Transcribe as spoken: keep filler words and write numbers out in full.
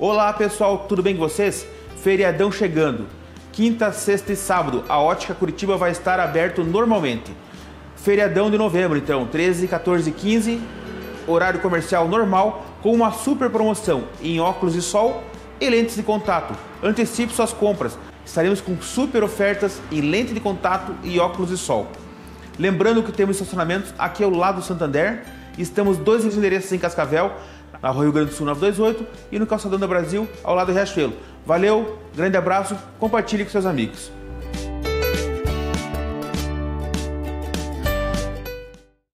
Olá pessoal, tudo bem com vocês? Feriadão chegando. Quinta, sexta e sábado, a Ótica Curitiba vai estar aberto normalmente. Feriadão de novembro, então, treze, quatorze e quinze, horário comercial normal, com uma super promoção em óculos de sol e lentes de contato. Antecipe suas compras, estaremos com super ofertas em lente de contato e óculos de sol. Lembrando que temos estacionamentos aqui ao lado do Santander, estamos dois endereços em Cascavel, na Rua Rio Grande do Sul nove dois oito e no Calçadão do Brasil, ao lado do Riachuelo. Valeu, grande abraço, compartilhe com seus amigos.